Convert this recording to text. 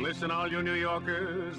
Listen, all you New Yorkers.